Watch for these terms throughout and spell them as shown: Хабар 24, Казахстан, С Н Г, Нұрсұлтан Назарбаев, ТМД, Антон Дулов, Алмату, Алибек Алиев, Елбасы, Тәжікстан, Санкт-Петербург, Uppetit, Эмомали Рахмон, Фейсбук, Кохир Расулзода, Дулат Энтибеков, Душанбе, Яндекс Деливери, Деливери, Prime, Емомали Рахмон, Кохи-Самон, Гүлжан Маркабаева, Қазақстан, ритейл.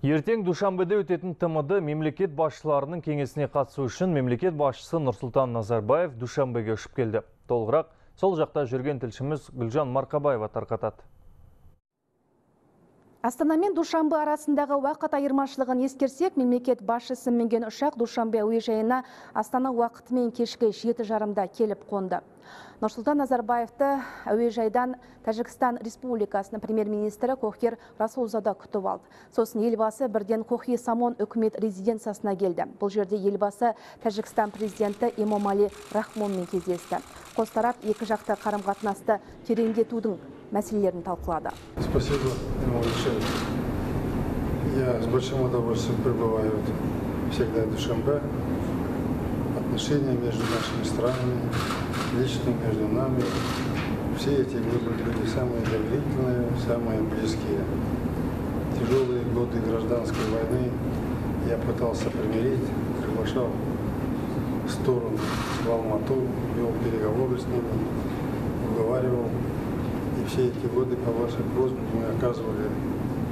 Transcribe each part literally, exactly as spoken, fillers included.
Ертең Душанбеде өтетін Т М Д мемлекет басшыларының кеңесіне қатысу үшін мемлекет басшысы Нұрсұлтан Назарбаев Душанбеге ұшып келді. Толығырақ сол жақта жүрген тілшіміз Гүлжан Маркабаева тарқатады. Астана мен Душанбе арасындағы уақыт айырмашылығын ескерсек, мемлекет басшысы мінген ұшақ Душанбе әуежайына Астана уақытымен кешкі жеті жарымда келіп қонды. Нұрсұлтан Назарбаевты әуежайдан Тәжікстан Республикасының премьер-министрі Кохир Расулзода күтіп алды. Сосын елбасы бірден Кохи-Самон үкімет резиденциясына келді. Бұл жерде елбасы Тәжікстан президенті Емомали Рахмонмен кездесті. Қос тарап екі жақты қарым-қатынасты тереңдетудің мәселелерін талқылады. Спасибо, Емалычевич. Я с большим удовольствием пребываю всегда в Душанбе. Отношения между нашими странами, лично между нами, все эти были самые доверительные, самые близкие. Тяжелые годы гражданской войны я пытался примирить, приглашал в сторону в Алмату, вел переговоры с ними, уговаривал. И все эти годы по вашей просьбе мы оказывали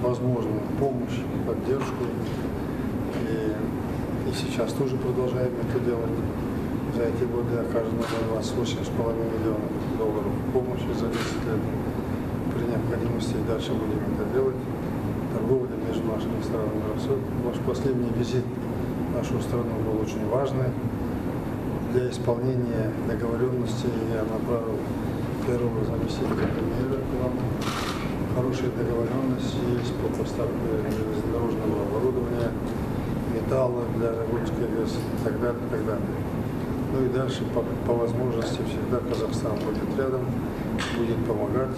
возможную помощь, поддержку. И, и сейчас тоже продолжаем это делать. За эти годы оказано на двадцать восемь с половиной миллионов долларов помощи за десять лет. При необходимости и дальше будем это делать. Торговля между нашими странами растет. Ваш последний визит в нашу страну был очень важный. Для исполнения договоренности я направил первого заместителя премьера к нам. Хорошая договоренность есть по поставке железнодорожного оборудования, металла для рабочих вес и так далее, и так далее. Ну и дальше по, по возможности всегда Казахстан будет рядом, будет помогать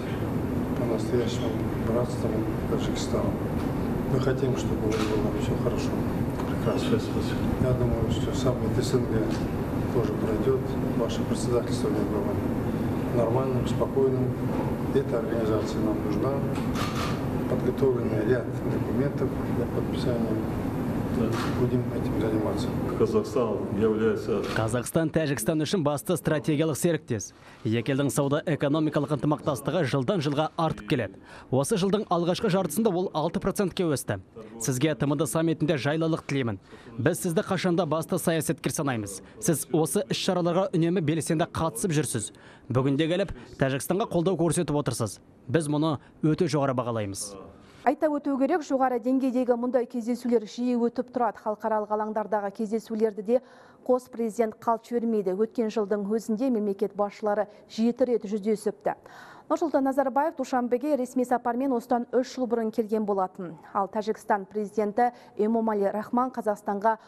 по-настоящему братствам Таджикистану. Мы хотим, чтобы было все хорошо, прекрасно. Я думаю, что саммит С Н Г тоже пройдет, ваше председательство не было нормальным, спокойным. Эта организация нам нужна. Подготовленный ряд документов для подписания. Будем этим заниматься. Казахстан является... Казахстан, Тәжікстан үшін басты стратегиялық серіктес. Екі елдің сауда-экономикалық ынтымақтастығы жылдан жылға артып келеді. Осы жылдың алғашқы жартысында ол алты процентке өсті. Сізге Т М Д саммитінде жайлылық тілеймін. Біз сізді қашанда басты саясаткер санаймыз. Сіз осы іс-шараларға үнемі белсенді қатысып жүрсіз. Бүгінде келіп, Тәжікстанға қолдау көрсетіп отырсыз. Біз мұны өте жоғары бағалаймыз. Айта өту керек, жоғары деңгейдегі мұндай кездесулер жиі өтіп тұрады. Халықаралық алаңдардағы кездесулерді де қос президент қалт жібермейді. Өткен жылдың өзінде мемлекет басшылары жеті рет жүздесіпті. Нұрсұлтан Назарбаев Душанбеге ресми сапармен осыдан үш жыл бұрын келген болатын. Ал Тәжікстан президенті Эмомали Рахмон Қазақстанға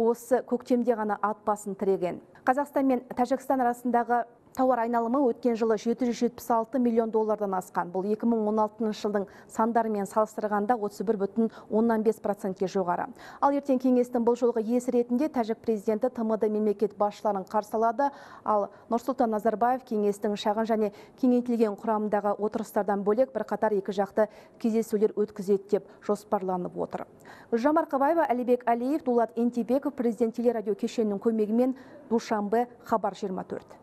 осы көктемде ғана ат басын тіреген. Қазақстан мен Тәжікстан арасындағы тауар айналымы өткен жылы жеті жүз жетпіс алты миллион доллардан асқан. Бұл екі мың он алтыншы жылдың сандарымен салыстырғанда отыз бір бүтін оннан бес процентке жоғары. Ал ертең кеңестің бұл жолғы есі ретінде тәжік президенті Т М Д мемлекет басшыларын қарсалады. Ал Нұрсұлтан Назарбаев кеңестің шағын және кеңейтілген құрамындағы отырыстардан бөлек бірқатар екі жақты кездесулер өткізеді деп жоспарланып отыр. Гүлжан Марқабаева, Алибек Алиев, Дулат Энтибеков президент телерадио кешенінің көмегімен Душанбе, Хабар жиырма төрт.